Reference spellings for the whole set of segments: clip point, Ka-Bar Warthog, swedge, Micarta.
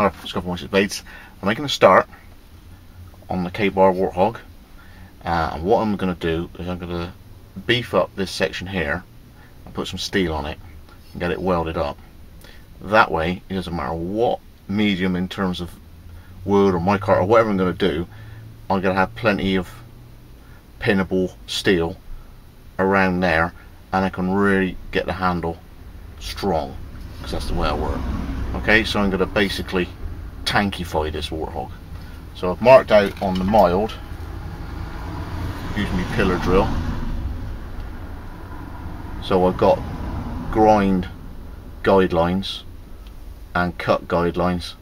I'm going to scuff amongst its blades. I'm making a start on the Ka-Bar Warthog, and what I'm going to do is I'm going to beef up this section here and put some steel on it and get it welded up. That way it doesn't matter what medium in terms of wood or micarta or whatever I'm going to do, I'm going to have plenty of pinnable steel around there, and I can really get the handle strong, because that's the way I work. Okay, so I'm going to basically tankify this Warthog. So I've marked out on the mild, using my pillar drill. So I've got grind guidelines and cut guidelines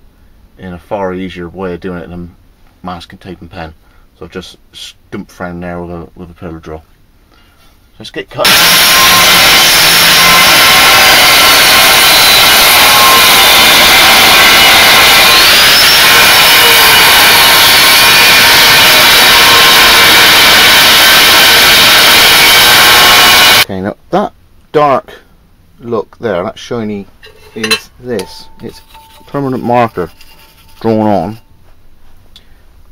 in a far easier way of doing it than masking tape and pen. So I've just stumped around there with a pillar drill. Let's get cut. Okay, now that dark look there, that shiny, is this. It's permanent marker drawn on.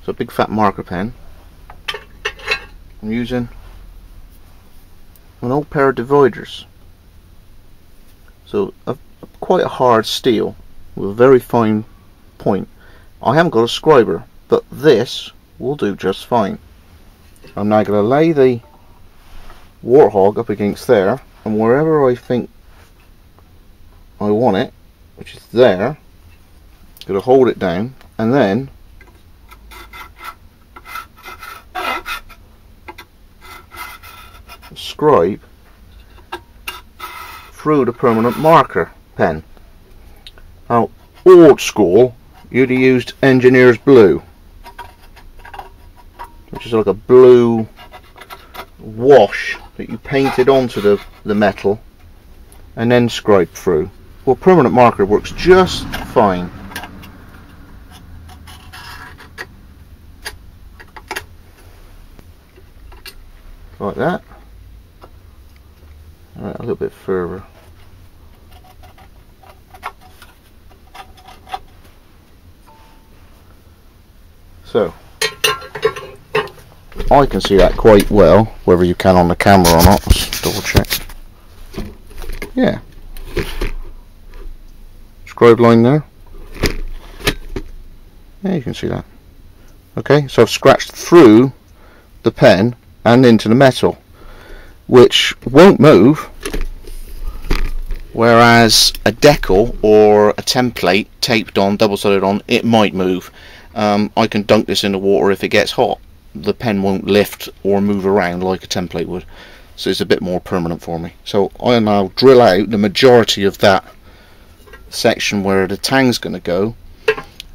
So a big fat marker pen. I'm using an old pair of dividers. So quite a hard steel with a very fine point. I haven't got a scriber, but this will do just fine. I'm now going to lay the Warthog up against there, and wherever I think I want it, which is there, I'm going to hold it down, and then scribe through the permanent marker pen. Now, old school, you'd have used engineer's blue, which is like a blue wash that you painted onto the metal and then scribed through. Well, permanent marker works just fine. Like that. Alright, a little bit further. So I can see that quite well, whether you can on the camera or not. Let's double check. Yeah. Scribe line there. Yeah, you can see that. Okay, so I've scratched through the pen and into the metal, which won't move, whereas a decal or a template taped on, double-sided on, it might move. I can dunk this in the water if it gets hot. The pen won't lift or move around like a template would, so it's a bit more permanent for me. So I'll now drill out the majority of that section where the tang's going to go,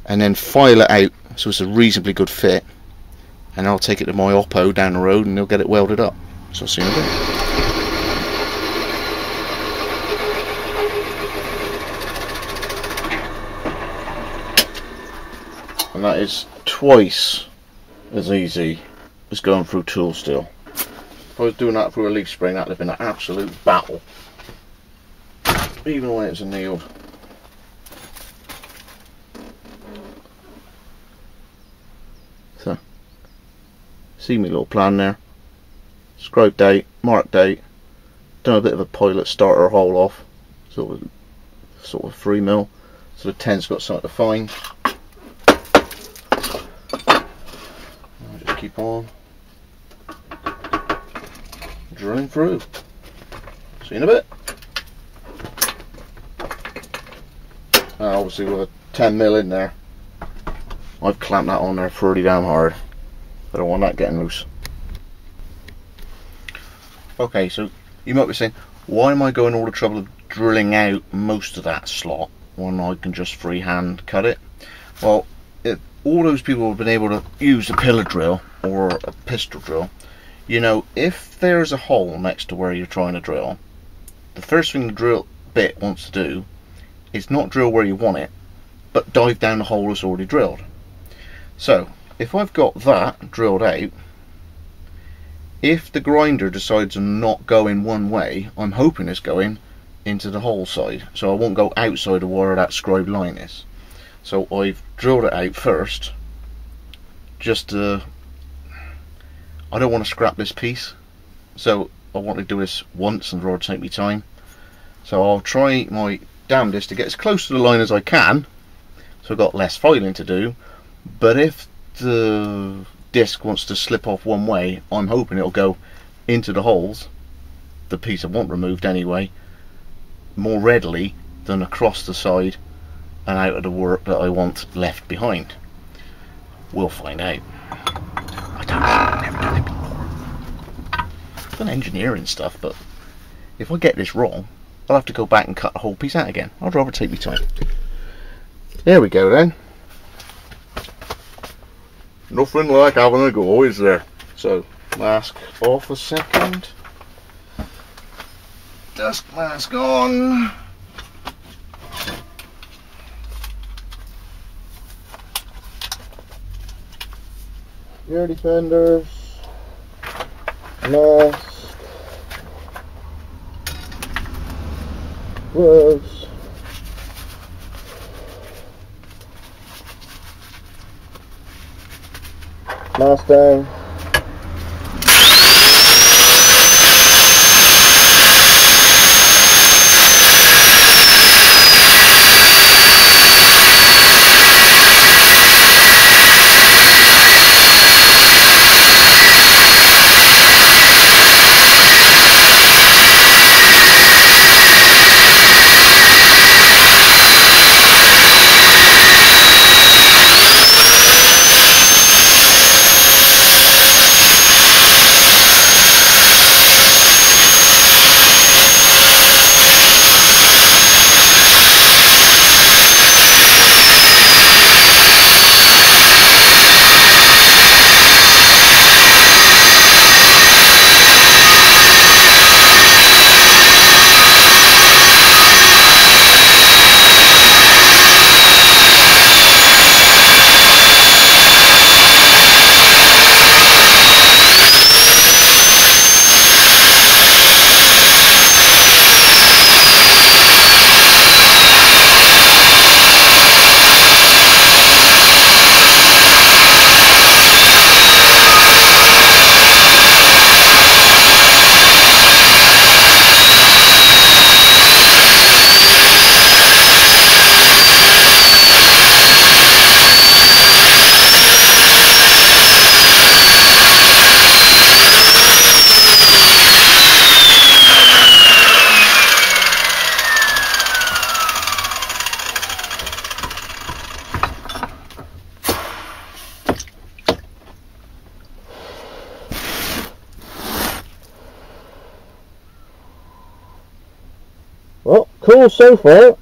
and then file it out so it's a reasonably good fit, and I'll take it to my oppo down the road and they'll get it welded up. So I'll see you in a bit. And that is twice as easy as going through tool steel. If I was doing that through a leaf spring, that would have been an absolute battle, even when it's annealed. So, see me little plan there. Scribe date, mark date, done a bit of a pilot starter hole off, sort of 3mm, so the 10's got something to find. Keep on drilling through. See you in a bit. Obviously with a 10mm in there, I've clamped that on there pretty damn hard. I don't want that getting loose. Okay, so you might be saying, why am I going all the trouble of drilling out most of that slot when I can just freehand cut it? Well, all those people have been able to use a pillar drill or a pistol drill. You know, if there's a hole next to where you're trying to drill, the first thing the drill bit wants to do is not drill where you want it, but dive down the hole that's already drilled. So if I've got that drilled out, if the grinder decides to not go in one way, I'm hoping it's going into the hole side, so I won't go outside of where that scribed line is. So I've drilled it out first, just to, I don't want to scrap this piece, so I want to do this once and rather take me time. So I'll try my damnedest to get as close to the line as I can, so I've got less filing to do. But if the disc wants to slip off one way, I'm hoping it'll go into the holes, the piece I want removed anyway, more readily than across the side and out of the work that I want left behind. We'll find out. I don't know, I've never done it before. I've done engineering stuff, but if I get this wrong, I'll have to go back and cut the whole piece out again. I'd rather take my time. There we go then. Nothing like having a go, is there? So, mask off a second. Dust mask on. Rear defenders. Mask. Gloves. Mask down. Well, cool so far,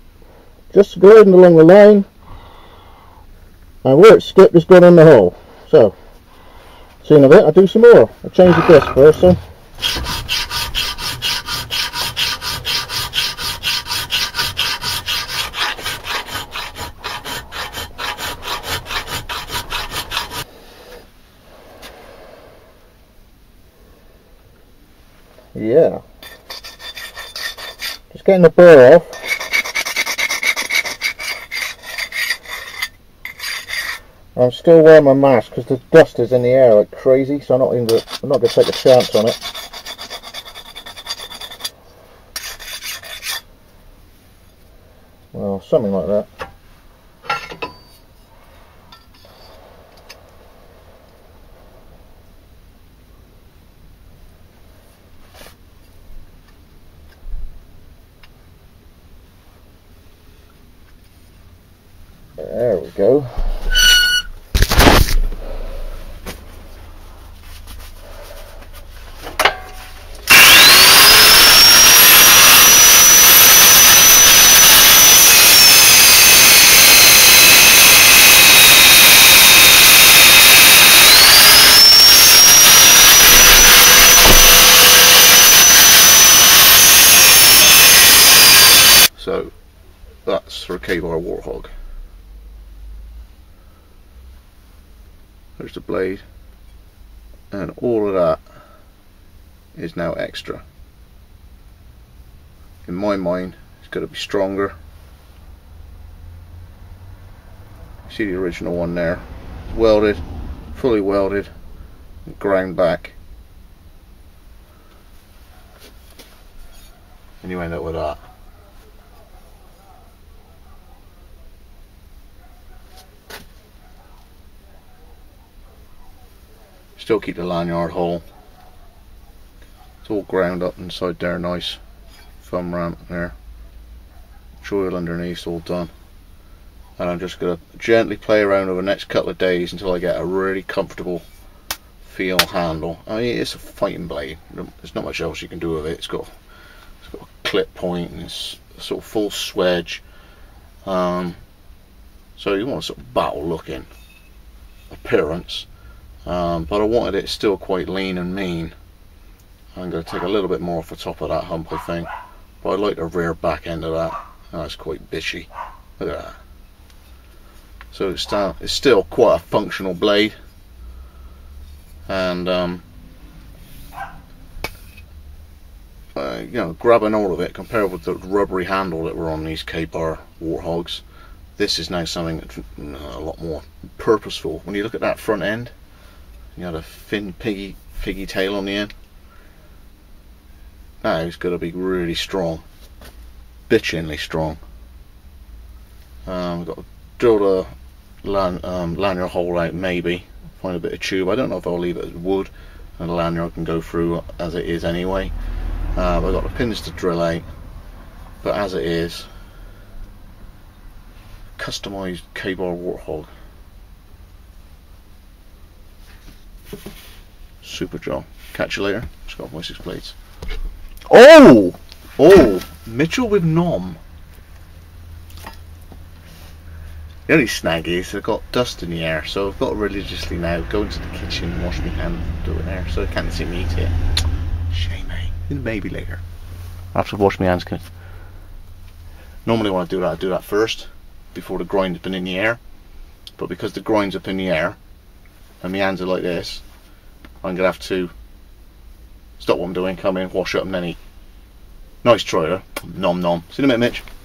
just gliding along the line, and where it skipped has gone in the hole. So, seeing a bit, I'll do some more. I'll change the disc first, so. Yeah. Just getting the burr off. I'm still wearing my mask because the dust is in the air like crazy, so I'm not going to take a chance on it. Well, something like that. There we go. So that's for a Ka-Bar Warthog. There's the blade, and all of that is now extra. In my mind, it's got to be stronger, See the original one there, welded, fully welded, ground back. And you end up with that. Still keep the lanyard hole. It's all ground up inside there, nice. Thumb ramp there. Troil underneath, all done. And I'm just going to gently play around over the next couple of days until I get a really comfortable feel handle. I mean, it's a fighting blade. There's not much else you can do with it. It's got a clip point and it's sort of full swedge. So you want a sort of battle-looking appearance. But I wanted it still quite lean and mean. I'm going to take a little bit more off the top of that hump, I think. But I like the rear back end of that. Oh, that's quite bitchy. Look at that. So it's still quite a functional blade. And, you know, grabbing all of it compared with the rubbery handle that were on these Ka-Bar Warthogs, this is now something that's a lot more purposeful. When you look at that front end, you had a thin piggy tail on the end. Now it's got to be really strong, bitchingly strong. We've got to drill the lanyard hole out, maybe find a bit of tube. I don't know if I'll leave it as wood, and the lanyard can go through as it is anyway. I've got the pins to drill out, but as it is, customised Ka-Bar Warthog. Super job. Catch you later. Just got my 6 plates. Oh! Oh! Mitchell with Nom. The only snag is I've got dust in the air, so I've got to religiously now go into the kitchen and wash my hand and do it there, so they can't see me eat it. Shame, eh? Maybe later. I have to wash my hands. Normally when I do that first, before the grind's been in the air. But because the grind's up in the air, and my hands are like this, I'm going to have to stop what I'm doing, come in, wash up, and then eat. Nice try, though. Nom nom. See you in a minute, Mitch.